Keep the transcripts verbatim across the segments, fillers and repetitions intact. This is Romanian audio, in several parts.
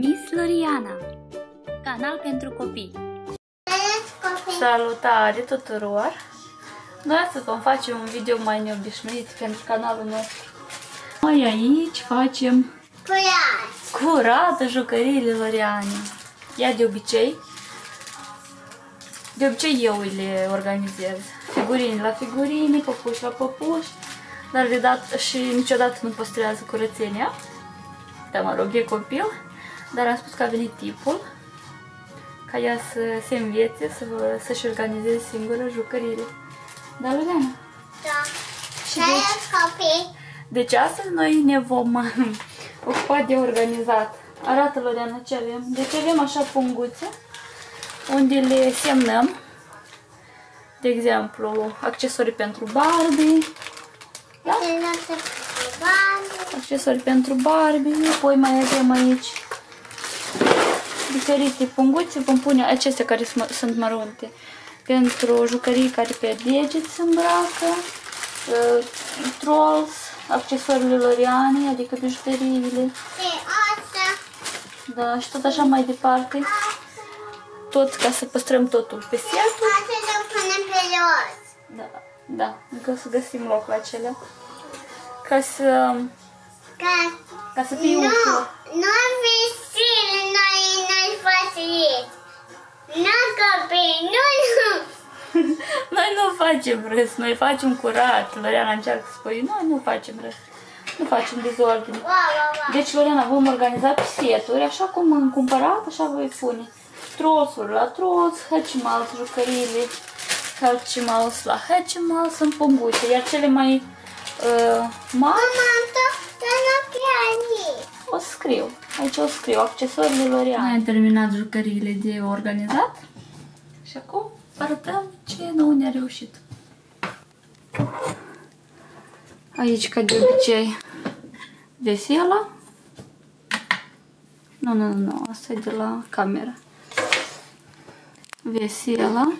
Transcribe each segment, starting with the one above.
Miss Laureana, canal pentru copii. Salutare tuturor! Noi astăzi vom face un video mai neobișnuit pentru canalul nostru. Noi aici facem curat, curată jucăriile Laureanei. Ea de obicei, de obicei eu le organizez. Figurini la figurini, păpuși la păpuși, dar de dat și niciodată nu păstrează curățenia. Da, mă rog, e copil, dar am spus că a venit tipul ca ea să se învețe, să-și organizeze singură jucările. Da, Laureana? Da. Și deci, deci astăzi noi ne vom ocupa de organizat. Arată, Laureana, ce avem. Deci avem așa punguțe unde le semnăm, de exemplu, accesorii pentru Barbie. Da? Accesori pentru Barbie, apoi mai avem aici diferite punguțe, vom pune acestea care sunt mărunte pentru jucării care pe deget se îmbracă, uh, Trolls, accesoriile Laureanei, adică bijuteriile. Da, și tot așa mai departe, tot ca să păstrăm totul pe setul. Da, da, încă să găsim loc la acelea. Ca să, ca, ca să fie ușor. Nu visile, noi noi facem. Nu copii, nu, nu. Noi nu facem râs, noi facem curat. Laureana încearcă să spui, noi nu facem râs. Nu facem dezordine. Wow, wow, wow. Deci, Laureana, vom organiza pe seturi, așa cum am cumpărat, așa voi pune. Trolls-uri la Trolls, Hatchimals, jucăriile Hatchimals la Hatchimals sunt punguțe, iar cele mai Uh, mama, o scriu, aici o scriu, accesoriile Laureanei. Am terminat jucăriile de organizat și acum arătăm ce nou ne-a reușit. Aici, ca de obicei, vesela. Nu, nu, nu, asta e de la camera. Vesela.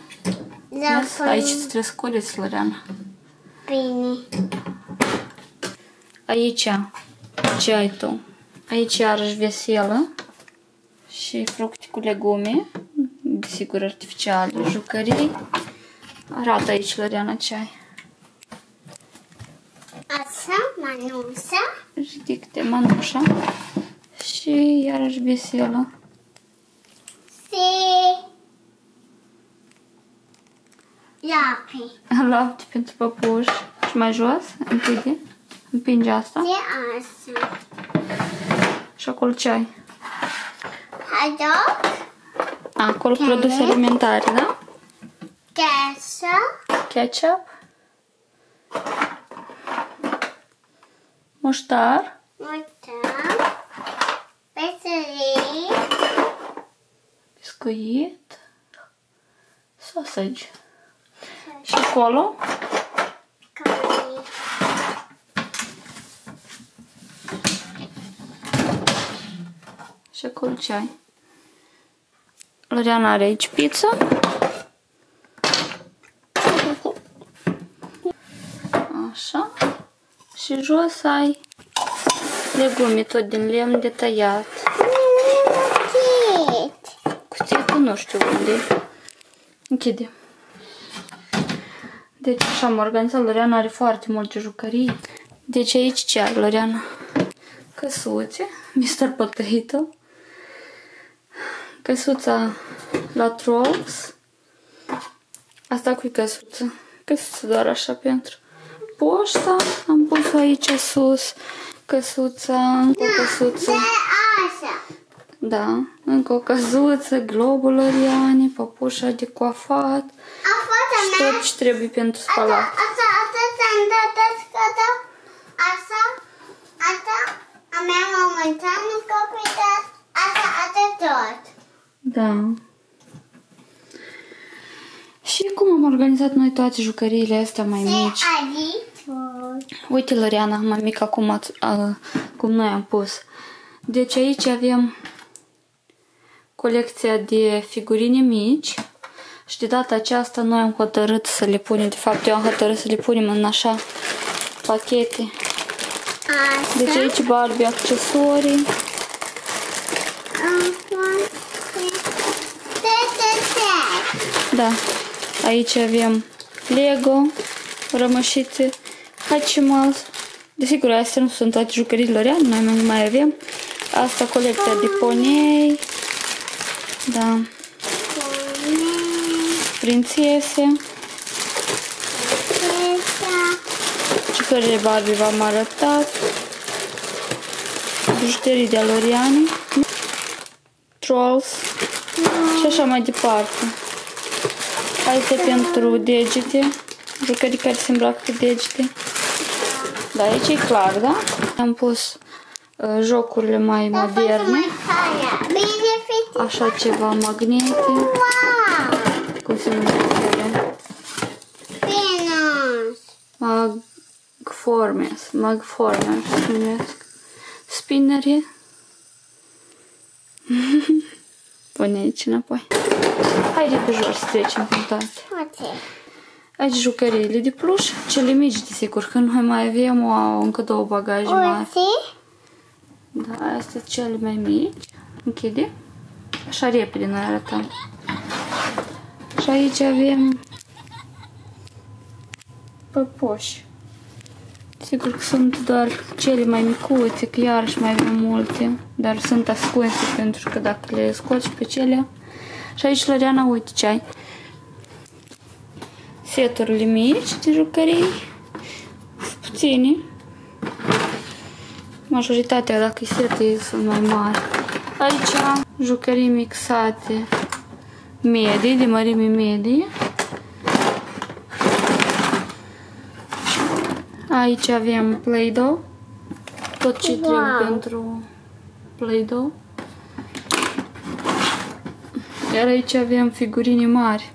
Aici trebuie să cureți, Laureana. Bine. Aici, ce ai tu? Aici iarăși veselă și fructe cu legume, desigur artificiale, jucării. Arată aici, Laureana, ce ai. Asta, manușa. Ridic-te, manușa. Și iarăși veselă. Si. Lapte. Lapte pentru păpuși. Și mai jos, împinge. Împinge asta. E asta. Și acolo ce ai? Adoc. Acolo Cane. Produse alimentare, da? Ketchup. Ketchup. Muștar. Muștar. Peserii. Biscuit. Sausage. Și acolo Cării. Și acolo ce ai? Laureana are aici pizza. Așa. Și jos ai legume, tot din lemn de tăiat. Cuțitul nu știu unde e. Închide. Deci așa am organizat, Laureana are foarte multe jucării. Deci aici ce are, Laureana? Căsuțe, mister Potato. Căsuța la Trolls. Asta cu căsuță. Căsuță doar așa pentru poșta. Am pus-o aici sus. Căsuța, încă o căsuță. Da, încă o căsuță, globul Laureanei, păpușa de coafat. Tot ce trebuie pentru spălat. Asta, asta, asta, asta, asta, asta, a mea momentan nu copită, asta, asta, tot. Da. Și cum am organizat noi toate jucăriile astea mai mici? Uite, Laureana, mai mic acum, cum noi am pus. Deci aici avem colecția de figurine mici. Și de data aceasta noi am hotărât să le punem, de fapt eu am hotărât să le punem în așa pachete. Asta. Deci aici Barbie, accesorii. Da. Aici avem Lego, rămășițe, Hatchimals. Desigur, astea nu sunt toate jucării Laureana, noi nu mai avem. Asta colecția de ponei. Da. Prințese. Jucările Barbie v-am arătat. Bijuterii de Laureana. Trolls. Și așa mai departe. Asta pentru degete, jucării care se îmbracă cu degete. Da, aici e clar, da? Am pus uh, jocurile mai moderne. Așa ceva, magnete. Cum se numește? Magformers. Magformers se numesc. Spinnere. Pune aici înapoi. Haide pe jos să trecem cu toate. Okay. Aici jucăriile de pluș, cele mici, desigur, că noi mai avem wow, încă două bagaje mari. Da, astea sunt cele mai mici. Închide. Așa repede noi arătăm. Și aici avem păpoși. Sigur că sunt doar cele mai micuțe, că iarăși mai avem multe, dar sunt ascunse pentru că dacă le scoți pe cele. Și aici, Laureana, uite ce ai. Seturile mici de jucării. Puține. Majoritatea, dacă e sete, sunt mai mari. Aici, jucării mixate. Medii, de mărime medie. Aici avem Play-Doh. Tot ce wow. trebuie pentru Play-Doh. Iar aici avem figurine mari.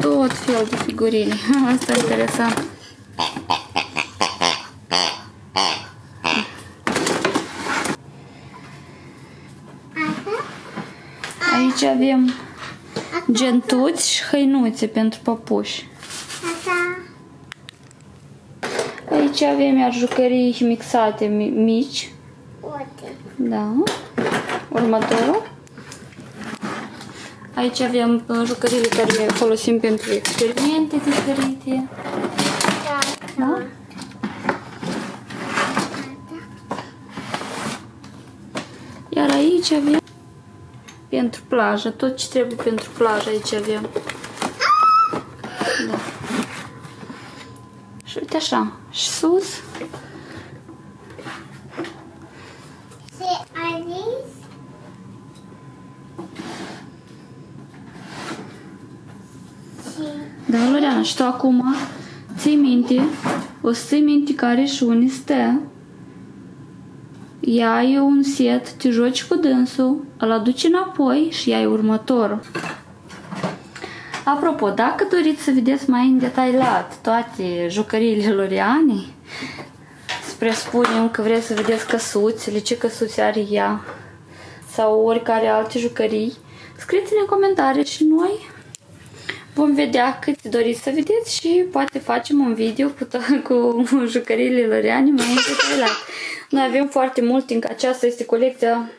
Tot fel de figurine. Asta e interesant. Aici avem gentuți și hăinuțe pentru păpuși. Aici avem iar jucării mixate mici. Da. Următorul. Aici avem jucăriile care le folosim pentru experimente diferite. Da? Iar aici avem pentru plajă, tot ce trebuie pentru plajă aici avem. Da. Și uite așa, și sus. Da, Laureana, și tu acum ții minte, o să ții minte care și unde stă. Iai un set, te joci cu dânsul, îl aduci înapoi și iai următorul. Apropo, dacă doriți să vedeți mai în detaliat toate jucăriile Laureanei, presupunem că vreți să vedeți căsuțele, ce căsuțe are ea, sau oricare alte jucării, scrieți-ne în comentarii și noi vom vedea cât doriți să vedeți și poate facem un video cu, cu jucăriile Laureanei mai detaliat. Noi avem foarte multe, încă aceasta este colecția,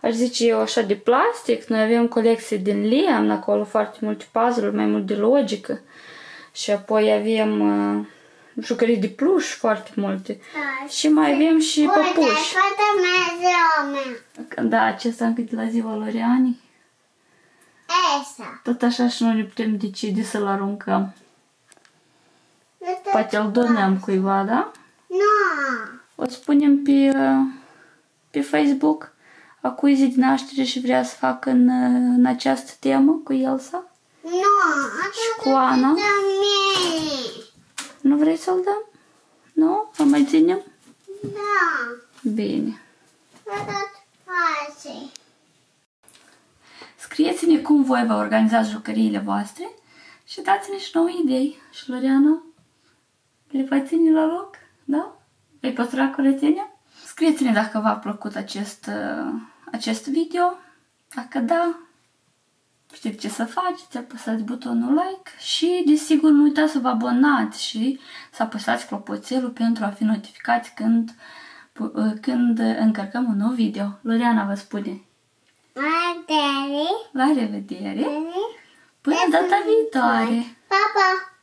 aș zice eu așa, de plastic. Noi avem colecție din lemn, acolo foarte multe puzzle-uri, mai mult de logică. Și apoi avem uh, jucării de pluș foarte multe. A, și mai avem și păpuși. Da, acesta încă de la ziua Laureanei. Tot așa și noi ne putem decide să-l aruncăm. Poate îl donăm cuiva, da? Nu! O spunem pe, pe Facebook a cui zi de naștere și vrea să facă în, în această temă cu Elsa. Nu! Și cu Ana. Nu vrei să-l dăm? Nu? Îl mai ținem? Da. Bine. Scrieți-ne cum voi vă organizați jucăriile voastre și dați-ne și nouă idei. Și Laureana, le vă ține la loc? Da? Vei păstra curățenia? Scrieți-ne dacă v-a plăcut acest, acest video. Dacă da, știți ce să faceți, apăsați butonul like și desigur nu uitați să vă abonați și să apăsați clopoțelul pentru a fi notificați când când încărcăm un nou video. Laureana vă spune la revedere până data viitoare! Pa, pa!